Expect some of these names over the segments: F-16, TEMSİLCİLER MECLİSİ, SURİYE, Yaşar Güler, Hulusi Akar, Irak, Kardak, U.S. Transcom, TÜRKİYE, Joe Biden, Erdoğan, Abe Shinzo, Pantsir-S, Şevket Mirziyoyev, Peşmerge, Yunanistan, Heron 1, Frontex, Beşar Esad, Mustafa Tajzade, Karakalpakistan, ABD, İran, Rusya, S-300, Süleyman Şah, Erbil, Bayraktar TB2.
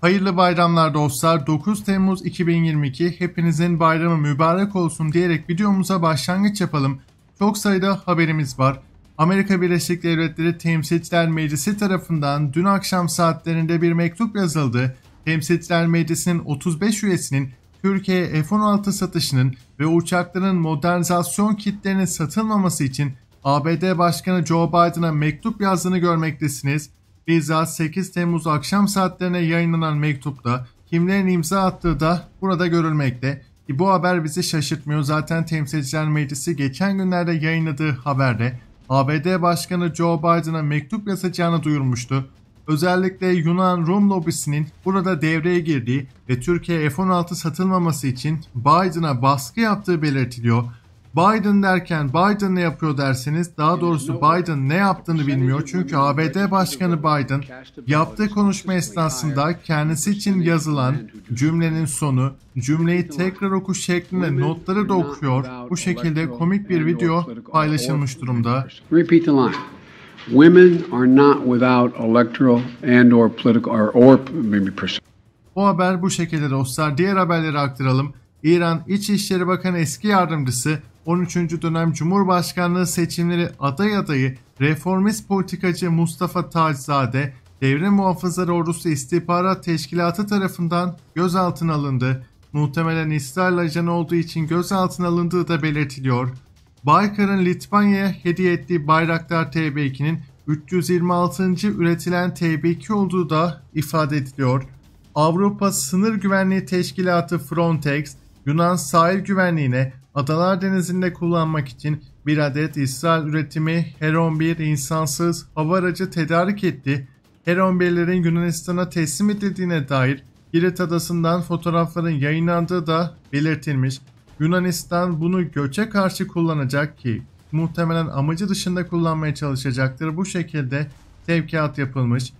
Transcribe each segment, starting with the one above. Hayırlı bayramlar dostlar. 9 Temmuz 2022 hepinizin bayramı mübarek olsun diyerek videomuza başlangıç yapalım. Çok sayıda haberimiz var. Amerika Birleşik Devletleri Temsilciler Meclisi tarafından dün akşam saatlerinde bir mektup yazıldı. Temsilciler Meclisi'nin 35 üyesinin Türkiye'ye F-16 satışının ve uçakların modernizasyon kitlerinin satılmaması için ABD Başkanı Joe Biden'a mektup yazdığını görmektesiniz. Bizzat 8 Temmuz akşam saatlerine yayınlanan mektupta kimlerin imza attığı da burada görülmekte. Bu haber bizi şaşırtmıyor. Zaten Temsilciler Meclisi geçen günlerde yayınladığı haberde ABD Başkanı Joe Biden'a mektup yazacağını duyurmuştu. Özellikle Yunan-Rum lobisinin burada devreye girdiği ve Türkiye F-16 satılmaması için Biden'a baskı yaptığı belirtiliyor. Biden derken Biden ne yapıyor derseniz, daha doğrusu Biden ne yaptığını bilmiyor. Çünkü ABD Başkanı Biden yaptığı konuşma esnasında kendisi için yazılan cümlenin sonu, cümleyi tekrar oku şeklinde notları da okuyor. Bu şekilde komik bir video paylaşılmış durumda. Bu haber bu şekilde dostlar. Diğer haberleri aktaralım. İran İçişleri Bakanı eski yardımcısı 13. dönem Cumhurbaşkanlığı seçimleri adayı reformist politikacı Mustafa Tajzade, Devrim Muhafızları Ordusu İstihbarat Teşkilatı tarafından gözaltına alındı. Muhtemelen İsrail ajanı olduğu için gözaltına alındığı da belirtiliyor. Baykar'ın Litvanya'ya hediye ettiği Bayraktar TB2'nin 326. üretilen TB2 olduğu da ifade ediliyor. Avrupa Sınır Güvenliği Teşkilatı Frontex, Yunan sahil güvenliğine Adalar Denizi'nde kullanmak için bir adet İsrail üretimi Heron 1 insansız hava aracı tedarik etti. Heron 1'lerin Yunanistan'a teslim edildiğine dair Girit Adası'ndan fotoğrafların yayınlandığı da belirtilmiş. Yunanistan bunu göçe karşı kullanacak ki muhtemelen amacı dışında kullanmaya çalışacaktır. Bu şekilde tevkiat yapılmış.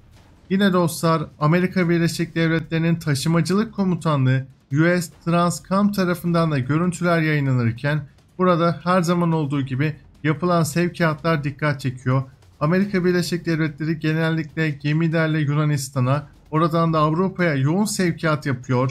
Yine dostlar, Amerika Birleşik Devletleri'nin Taşımacılık Komutanlığı U.S. Transcom tarafından da görüntüler yayınlanırken burada her zaman olduğu gibi yapılan sevkiyatlar dikkat çekiyor. Amerika Birleşik Devletleri genellikle gemilerle Yunanistan'a, oradan da Avrupa'ya yoğun sevkiyat yapıyor.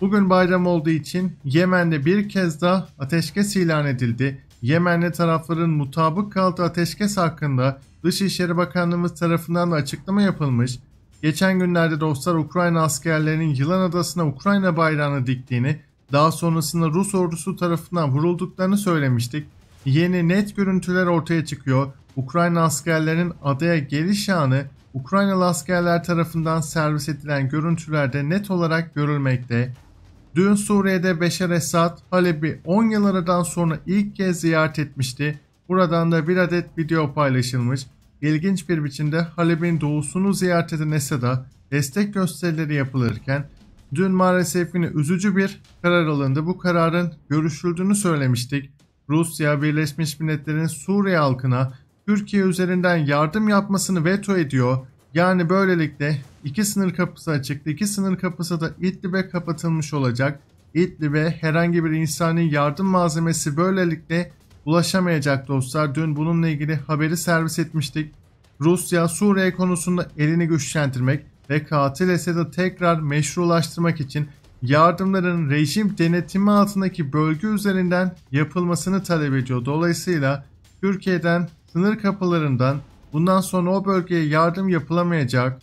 Bugün bayram olduğu için Yemen'de bir kez daha ateşkes ilan edildi. Yemenli tarafların mutabık kaldığı ateşkes hakkında Dışişleri Bakanlığımız tarafından da açıklama yapılmış. Geçen günlerde dostlar Ukrayna askerlerinin Yılan Adası'na Ukrayna bayrağını diktiğini, daha sonrasında Rus ordusu tarafından vurulduklarını söylemiştik. Yeni net görüntüler ortaya çıkıyor. Ukrayna askerlerinin adaya geliş anı Ukraynalı askerler tarafından servis edilen görüntülerde net olarak görülmekte. Dün Suriye'de Beşar Esad Halep'i 10 yıl aradan sonra ilk kez ziyaret etmişti. Buradan da bir adet video paylaşılmış. İlginç bir biçimde Halep'in doğusunu ziyaret eden Esad'a destek gösterileri yapılırken dün maalesef yine üzücü bir karar alındı. Bu kararın görüşüldüğünü söylemiştik. Rusya, Birleşmiş Milletler'in Suriye halkına Türkiye üzerinden yardım yapmasını veto ediyor. Yani böylelikle iki sınır kapısı açıktı. İki sınır kapısı da İdlib'e kapatılmış olacak. İdlib'e herhangi bir insani yardım malzemesi böylelikle ulaşamayacak dostlar. Dün bununla ilgili haberi servis etmiştik. Rusya Suriye konusunda elini güçlendirmek ve katil Esad'ı tekrar meşrulaştırmak için yardımların rejim denetimi altındaki bölge üzerinden yapılmasını talep ediyor. Dolayısıyla Türkiye'den sınır kapılarından bundan sonra o bölgeye yardım yapılamayacak.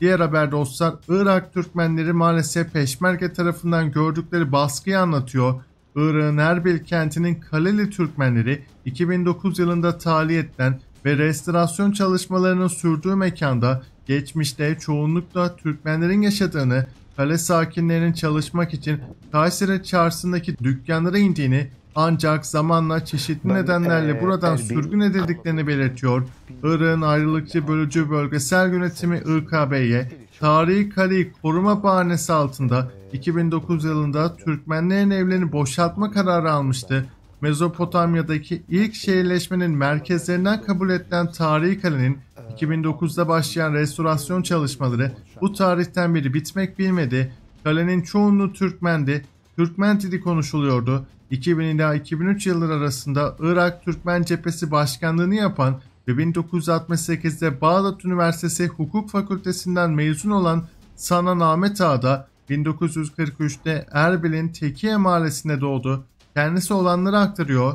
Diğer haber dostlar, Irak Türkmenleri maalesef Peşmerge tarafından gördükleri baskıyı anlatıyor. Irak'ın Erbil kentinin Kaleli Türkmenleri 2009 yılında tahliye edilen ve restorasyon çalışmalarının sürdüğü mekanda geçmişte çoğunlukla Türkmenlerin yaşadığını, kale sakinlerinin çalışmak için Kayseri çarşısındaki dükkanlara indiğini, ancak zamanla çeşitli nedenlerle buradan sürgün edildiklerini belirtiyor. Irak'ın ayrılıkçı bölücü bölgesel yönetimi IKB'ye tarihi kaleyi koruma bahanesi altında 2009 yılında Türkmenlerin evlerini boşaltma kararı almıştı. Mezopotamya'daki ilk şehirleşmenin merkezlerinden kabul edilen tarihi kalenin 2009'da başlayan restorasyon çalışmaları bu tarihten beri bitmek bilmedi. Kalenin çoğunluğu Türkmendi, Türkmen dili konuşuluyordu. 2000 ila 2003 yılları arasında Irak Türkmen Cephesi Başkanlığını yapan ve 1968'de Bağdat Üniversitesi Hukuk Fakültesinden mezun olan Sananahmet Ağa'da 1943'te Erbil'in Tekiye Mahallesi'nde doğdu. Kendisi olanları aktarıyor.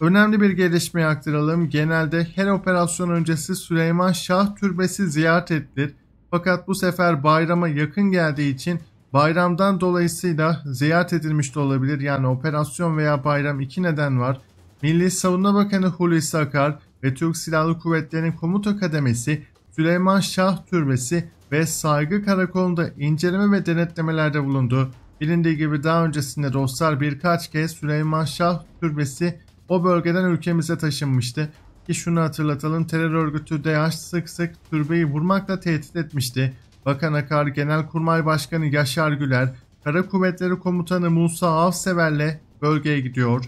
Önemli bir gelişmeyi aktaralım. Genelde her operasyon öncesi Süleyman Şah Türbesi ziyaret edilir. Fakat bu sefer bayrama yakın geldiği için bayramdan dolayısıyla ziyaret edilmiş de olabilir. Yani operasyon veya bayram, iki neden var. Milli Savunma Bakanı Hulusi Akar ve Türk Silahlı Kuvvetleri'nin Komuta Kademesi Süleyman Şah Türbesi ve Saygı Karakolu'nda inceleme ve denetlemelerde bulundu. Bilindiği gibi daha öncesinde dostlar birkaç kez Süleyman Şah Türbesi o bölgeden ülkemize taşınmıştı. Ki şunu hatırlatalım, terör örgütü DH sık sık türbeyi vurmakla tehdit etmişti. Bakan Akar, Genelkurmay Başkanı Yaşar Güler, Kara Kuvvetleri Komutanı Musa Avsever'le bölgeye gidiyor.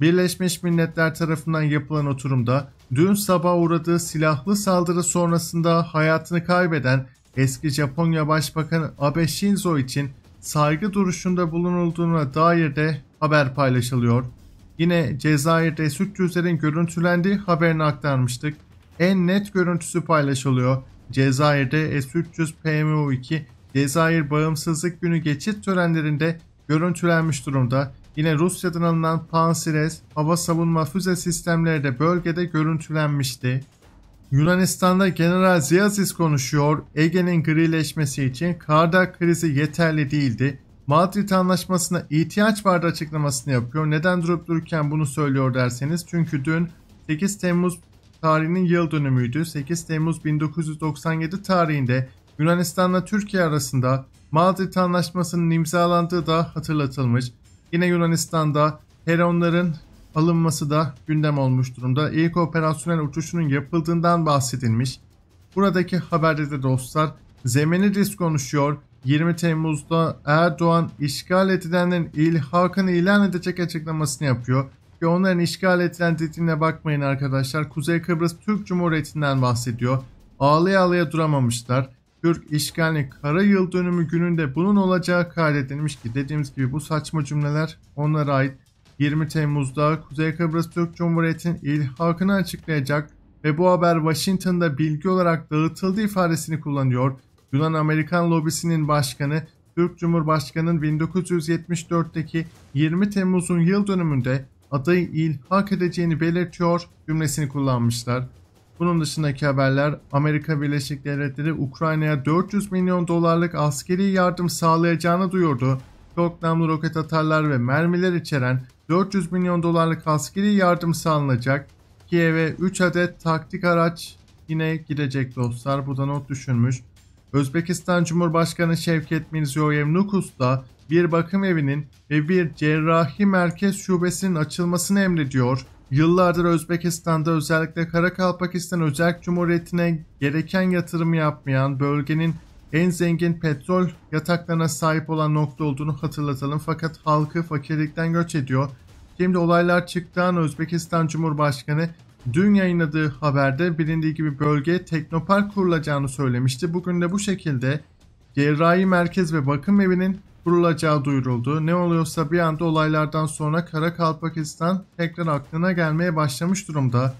Birleşmiş Milletler tarafından yapılan oturumda dün sabah uğradığı silahlı saldırı sonrasında hayatını kaybeden eski Japonya Başbakanı Abe Shinzo için saygı duruşunda bulunulduğuna dair de haber paylaşılıyor. Yine Cezayir'de S-300'lerin görüntülendiği haberini aktarmıştık. En net görüntüsü paylaşılıyor. Cezayir'de S-300 PMU-2 Cezayir Bağımsızlık Günü geçit törenlerinde görüntülenmiş durumda. Yine Rusya'dan alınan Pantsir-S hava savunma füze sistemleri de bölgede görüntülenmişti. Yunanistan'da General Ziyaziz konuşuyor. Ege'nin grileşmesi için Kardak krizi yeterli değildi. Madrid Anlaşması'na ihtiyaç vardı açıklamasını yapıyor. Neden durup dururken bunu söylüyor derseniz, çünkü dün 8 Temmuz tarihinin yıl dönümüydü. 8 Temmuz 1997 tarihinde Yunanistan'la Türkiye arasında Madrid Anlaşması'nın imzalandığı da hatırlatılmış. Yine Yunanistan'da Heron'ların alınması da gündem olmuş durumda. İlk operasyonel uçuşunun yapıldığından bahsedilmiş. Buradaki haberde de dostlar zemini risk konuşuyor. 20 Temmuz'da Erdoğan işgal edilenlerin ilhakını ilan edecek açıklamasını yapıyor. Ki onların işgal edilen dediğine bakmayın arkadaşlar. Kuzey Kıbrıs Türk Cumhuriyeti'nden bahsediyor. Ağlaya ağlaya duramamışlar. Türk işgali kara yıl dönümü gününde bunun olacağı kaydedilmiş ki dediğimiz gibi bu saçma cümleler onlara ait. 20 Temmuz'da Kuzey Kıbrıs Türk Cumhuriyeti'nin ilhakını açıklayacak ve bu haber Washington'da bilgi olarak dağıtıldı ifadesini kullanıyor. Yunan-Amerikan lobisinin başkanı, Türk Cumhurbaşkanı'nın 1974'teki 20 Temmuz'un yıl dönümünde adayı ilhak edeceğini belirtiyor cümlesini kullanmışlar. Bunun dışındaki haberler Amerika Birleşik Devletleri Ukrayna'ya 400 milyon dolarlık askeri yardım sağlayacağını duyurdu. Çok namlu roket atarlar ve mermiler içeren 400 milyon dolarlık askeri yardım sağlanacak. Kiev'e 3 adet taktik araç yine gidecek dostlar. Bu da not düşünmüş. Özbekistan Cumhurbaşkanı Şevket Mirziyoyev Nukus'ta bir bakım evinin ve bir cerrahi merkez şubesinin açılmasını emrediyor. Yıllardır Özbekistan'da özellikle Karakalpakistan Özerk Cumhuriyeti'ne gereken yatırımı yapmayan, bölgenin en zengin petrol yataklarına sahip olan nokta olduğunu hatırlatalım. Fakat halkı fakirlikten göç ediyor. Şimdi olaylar çıktıktan Özbekistan Cumhurbaşkanı dün yayınladığı haberde bilindiği gibi bölgeye teknopark kurulacağını söylemişti. Bugün de bu şekilde cerrahi merkez ve bakım evinin kurulacağı duyuruldu. Ne oluyorsa bir anda olaylardan sonra Karakalpakistan tekrar aklına gelmeye başlamış durumda.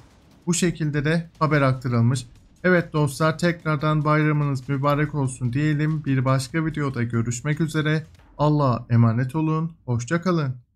Bu şekilde de haber aktarılmış. Evet dostlar, tekrardan bayramınız mübarek olsun diyelim. Bir başka videoda görüşmek üzere. Allah'a emanet olun. Hoşça kalın.